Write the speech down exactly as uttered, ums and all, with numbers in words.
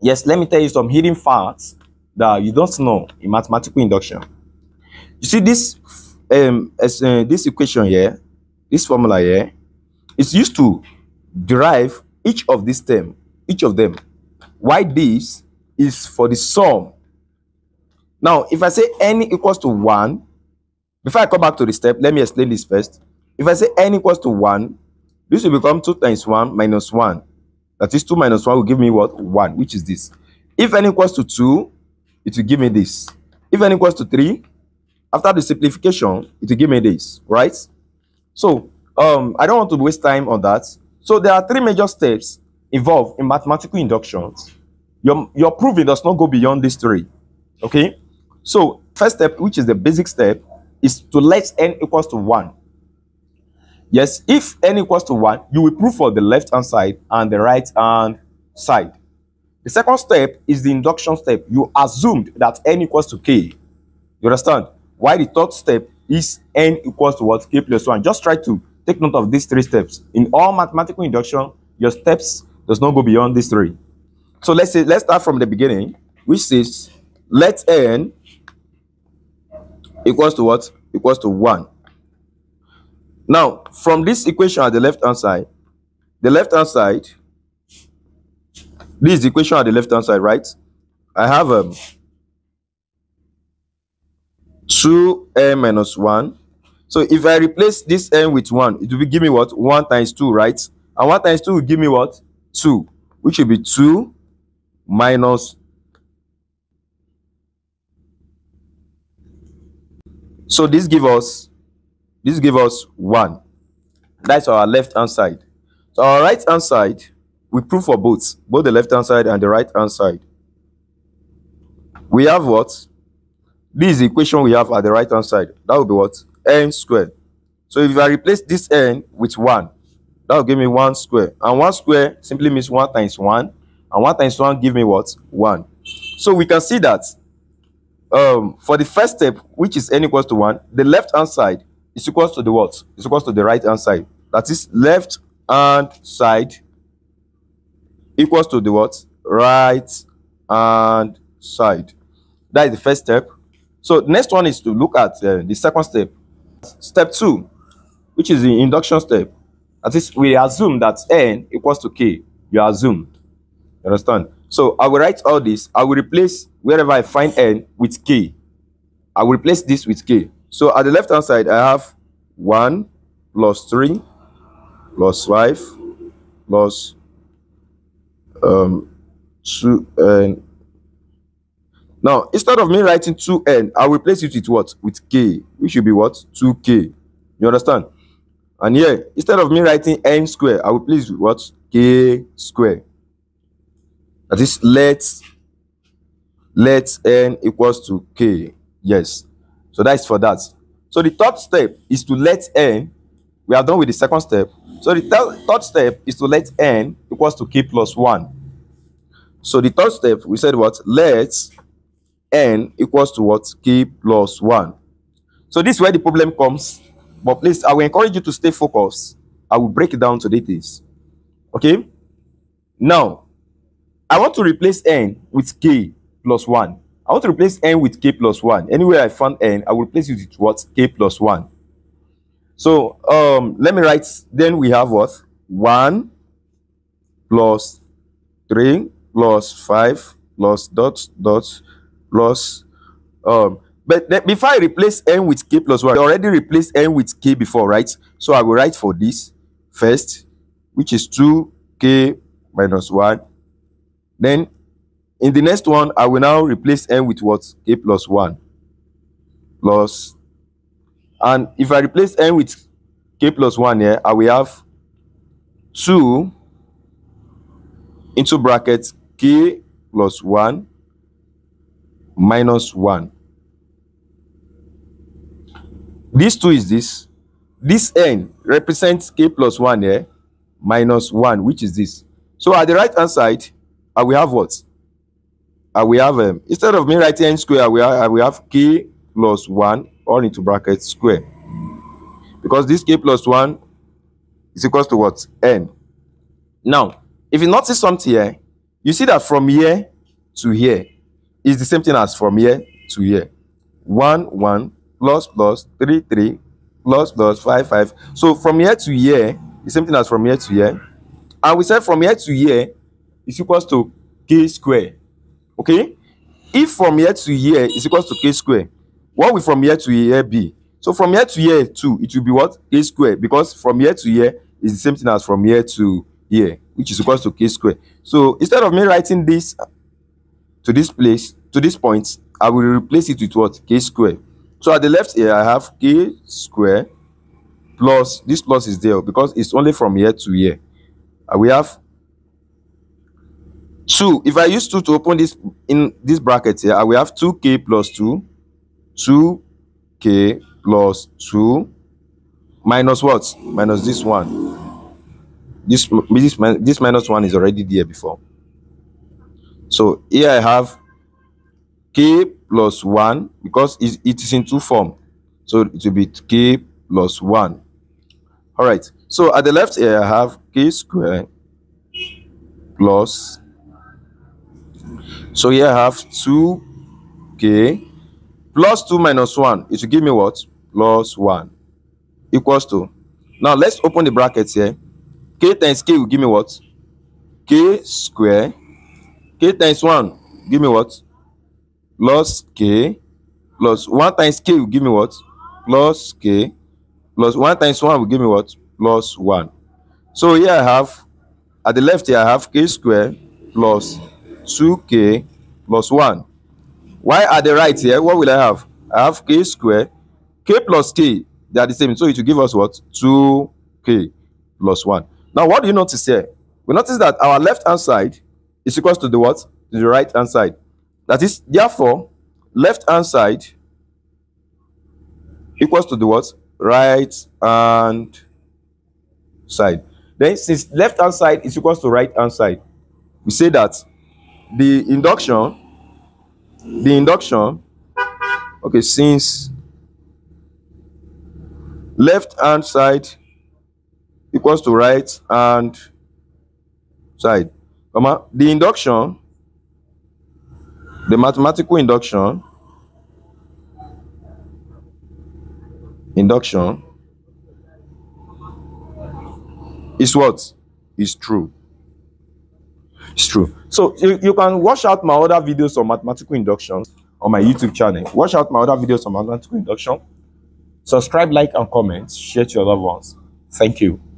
Yes, let me tell you some hidden facts that you don't know in mathematical induction. You see this um as uh, this equation here, this formula here, it's used to derive each of these term, each of them. Why this is for the sum. Now, if I say n equals to one, before I come back to the step, let me explain this first. If I say n equals to one, this will become two times one minus one. That is two minus one will give me what? one, which is this. If n equals to two, it will give me this. If n equals to three, after the simplification, it will give me this, right? So, um, I don't want to waste time on that. So, there are three major steps involved in mathematical inductions. Your, your proving does not go beyond these three, okay? So, first step, which is the basic step, is to let n equals to one. Yes, if n equals to one, you will prove for the left-hand side and the right-hand side. The second step is the induction step. You assumed that n equals to k. You understand? Why the third step is n equals to what? K plus one. Just try to take note of these three steps. In all mathematical induction, your steps does not go beyond these three. So let's say, let's start from the beginning, which is let n equals to what? Equals to one. Now, from this equation at the left-hand side, the left-hand side, this equation at the left-hand side, right? I have um, two n minus one. So if I replace this n with one, it will give me what? one times two, right? And one times two will give me what? two, which will be two minus. So this gives us This gives us one. That's our left-hand side. So our right-hand side, we prove for both, both the left-hand side and the right-hand side. We have what? This is the equation we have at the right-hand side. That would be what? N squared. So if I replace this n with one, that will give me one squared. And one squared simply means one times one. And one times one give me what? one. So we can see that um, for the first step, which is n equals to one, the left-hand side, it's equals to the what? It's equals to the right-hand side. That is left-hand side equals to the what? Right-hand side. That is the first step. So next one is to look at uh, the second step. Step two, which is the induction step. That is, we assume that n equals to k. You assumed. You understand? So I will write all this. I will replace wherever I find n with k. I will replace this with k. So at the left-hand side, I have one plus three plus five plus um, two n. Now, instead of me writing two n, I'll replace it with what? With k, which should be what? two k. You understand? And here, instead of me writing n squared, I will replace it with what? K squared. That is, let, let n equals to k. Yes. So that's for that. So the third step is to let n. We are done with the second step. So the th third step is to let n equals to k plus one. So the third step, we said what? Let n equals to what? K plus one. So this is where the problem comes. But please, I will encourage you to stay focused. I will break it down to details. Okay? Now, I want to replace n with k plus one. I want to replace n with k plus one. Anywhere I found n, I will replace it with what? K plus one. So um, let me write, then we have what? one plus three plus five plus dot dot plus. Um, but then before I replace n with k plus one, I already replaced n with k before, right? So I will write for this first, which is two k minus one. Then in the next one, I will now replace n with what? K plus one. Plus. And if I replace n with k plus one here, I will have two into brackets k plus one minus one. This two is this. This n represents k plus one here minus one, which is this. So at the right-hand side, I will have what? I will have, um, instead of me writing n square, I will, I will have k plus one, all into brackets, square. Because this k plus one is equals to what? N. Now, if you notice something here, You see that from here to here is the same thing as from here to here. one, one, plus, plus, three, three, plus, plus, five, five. So from here to here is the same thing as from here to here. And we said from here to here is equals to k square. Okay? If from here to here is equals to k square, what will from here to here be? So from here to here too, it will be what? K square. Because from here to here is the same thing as from here to here, which is equals to k square. So instead of me writing this to this place, to this point, I will replace it with what? K square. So at the left here, I have k square plus, this plus is there because it's only from here to here. And we have two. If I use two to open this in this bracket here, I will have two k plus two, two k plus two, minus what? Minus this one. This, this, this minus one is already there before. So here I have k plus one because it, it is in two form. So it will be k plus one. All right. So at the left here, I have k square plus. So here I have two k plus two minus one. It will give me what? Plus one equals to. Now let's open the brackets here. K times k will give me what? K square. K times one, give me what? Plus k. Plus one times k will give me what? Plus k. Plus one times one will give me what? Plus one. So here I have, at the left here I have k square plus two k plus one. Why at the right here, what will I have? I have k square, k plus k, they are the same. So it will give us what? two k plus one. Now what do you notice here? We notice that our left hand side is equal to the what? To the right hand side. That is, therefore, left hand side equals to the what? Right hand side. Then since left hand side is equal to right hand side, we say that the induction, the induction, okay, since left hand side equals to right hand side, comma, the induction, the mathematical induction, induction is what? Is true. It's true. So you, you can watch out my other videos on mathematical induction on my YouTube channel. Watch out my other videos on mathematical induction. Subscribe, like, and comment. Share to your loved ones. Thank you.